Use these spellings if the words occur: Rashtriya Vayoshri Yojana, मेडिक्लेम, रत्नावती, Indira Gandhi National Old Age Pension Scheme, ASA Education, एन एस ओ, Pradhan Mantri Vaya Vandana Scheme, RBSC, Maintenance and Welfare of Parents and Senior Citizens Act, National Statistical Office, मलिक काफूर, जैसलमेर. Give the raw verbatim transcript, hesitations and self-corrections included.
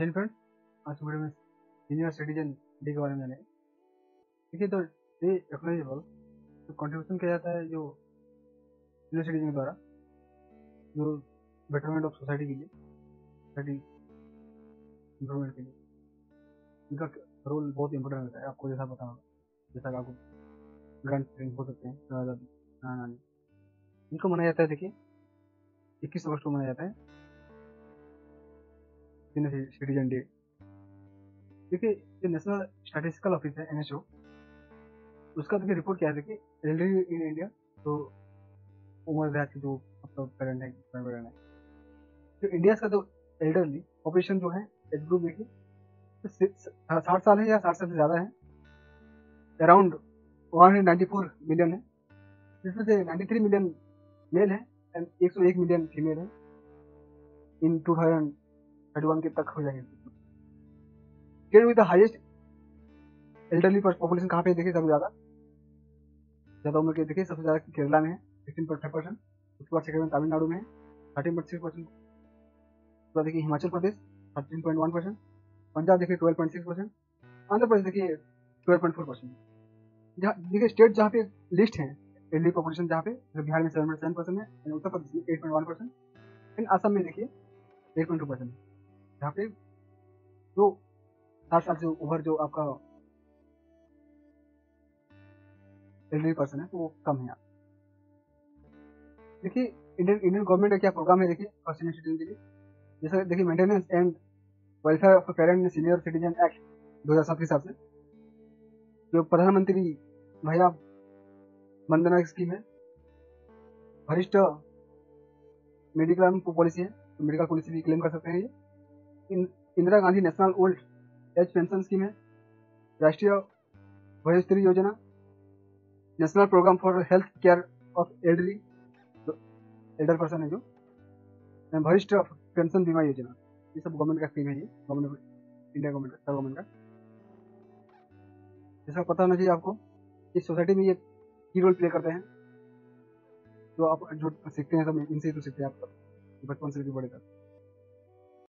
Hello friends, आज की video में सीनियर सिटीजन डे के बारे में जानेंगे। देखिए तो डे एक्नॉलेजेबल तो कंट्रीब्यूशन किया जाता है जो सीनियर सिटीजन द्वारा जो बेटरमेंट ऑफ सोसाइटी के लिए सोसाइटी इम्प्रूवमेंट के लिए इनका रोल बहुत इंपॉर्टेंट होता है। आपको जैसा पता होगा, जैसा आपको ग्रैंड पेरेंट्स हो सकते हैं, दादा नाना नानी, इनको मनाया जाता है। देखिए इक्कीस अगस्त को मनाया जाता है सीनियर सिटीजन डे। देखिए जो नेशनल स्टैटिस्टिकल ऑफिस है एन एस ओ, उसका देखिए रिपोर्ट क्या है। देखिए एल्डरली इन इंडिया, तो उम्र देहात के जो मतलब पेरेंट है पेरेंट है जो इंडिया का जो एल्डरली पॉपुलेशन जो है एज ग्रुप, देखिए साठ साल है या साठ साल से ज़्यादा है, अराउंड एक सौ चौरानवे मिलियन है, जिसमें से तिरानवे मिलियन मेल है एंड एक सौ एक मिलियन फीमेल है। In two thousand thirty one के तक हो जाएंगे। State with the highest elderly population कहाँ पे देखिए सबसे ज़्यादा ज़्यादा उम्र के देखिए सबसे ज़्यादा केरला में है सिक्सटीन पॉइंट फाइव परसेंट, उसके बाद सेकंड में तमिलनाडु में है थर्टीन पॉइंट सिक्स परसेंट, उसके बाद देखिए Himachal Pradesh thirteen point one percent, Punjab देखिए twelve point six percent, Andhra Pradesh देखिए ट्वेल्व पॉइंट फोर परसेंट। जहाँ देखिए स्टेट जहाँ पे लिस्ट है एल्डरली पॉपुलेशन, जहाँ पे बिहार में सेवन पॉइंट सेवन परसेंट है एंड उत्तर प्रदेश में eight point one percent and Assam में देखिए एट पॉइंट टू परसेंट है। जहाँ पे जो साठ साल से ऊपर जो आपका एल्डरली पर्सन है तो वो कम है। देखिए इंडियन इंडियन गवर्नमेंट का क्या प्रोग्राम है देखिए सीनियर सिटीजन के लिए, जैसे देखिए maintenance and welfare of parent and senior citizen act दो हज़ार सात के हिसाब से जो प्रधानमंत्री भैया वंदना स्कीम है, वरिष्ठ मेडिक्लेम पॉलिसी है, तो मेडिकल पॉलिसी भी क्लेम कर सकते हैं ये। Indira Gandhi national old age pension scheme है, Rashtriya Vayoshri Yojana, national programme for health care of elderly elder person है जो, एंड वरिष्ठ पेंशन बीमा योजना, ये सब गवर्नमेंट का स्कीम है ये, गवर्नमेंट इंडिया गवर्नमेंट का, गवर्नमेंट का। जैसा पता होना चाहिए आपको कि सोसाइटी में ये की रोल प्ले करते हैं, तो आप जो सीखते हैं सब इनसे ही तो सीखते हैं आप बचपन से भी बड़े तक।